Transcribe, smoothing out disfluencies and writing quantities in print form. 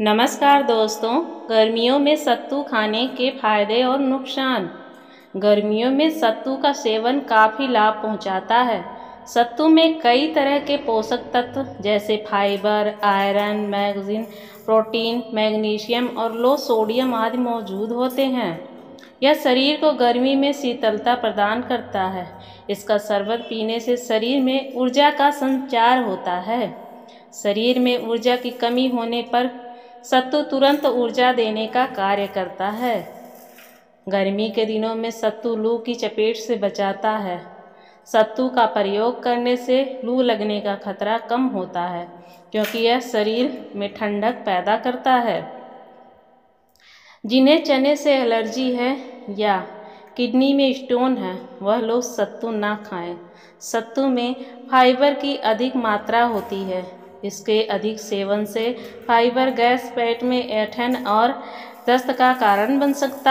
नमस्कार दोस्तों, गर्मियों में सत्तू खाने के फायदे और नुकसान। गर्मियों में सत्तू का सेवन काफ़ी लाभ पहुंचाता है। सत्तू में कई तरह के पोषक तत्व जैसे फाइबर, आयरन, प्रोटीन, मैग्नीशियम और लो सोडियम आदि मौजूद होते हैं। यह शरीर को गर्मी में शीतलता प्रदान करता है। इसका शरबत पीने से शरीर में ऊर्जा का संचार होता है। शरीर में ऊर्जा की कमी होने पर सत्तू तुरंत ऊर्जा देने का कार्य करता है। गर्मी के दिनों में सत्तू लू की चपेट से बचाता है। सत्तू का प्रयोग करने से लू लगने का खतरा कम होता है, क्योंकि यह शरीर में ठंडक पैदा करता है। जिन्हें चने से एलर्जी है या किडनी में स्टोन है, वह लोग सत्तू ना खाएं। सत्तू में फाइबर की अधिक मात्रा होती है। इसके अधिक सेवन से फाइबर गैस, पेट में ऐंठन और दस्त का कारण बन सकता है।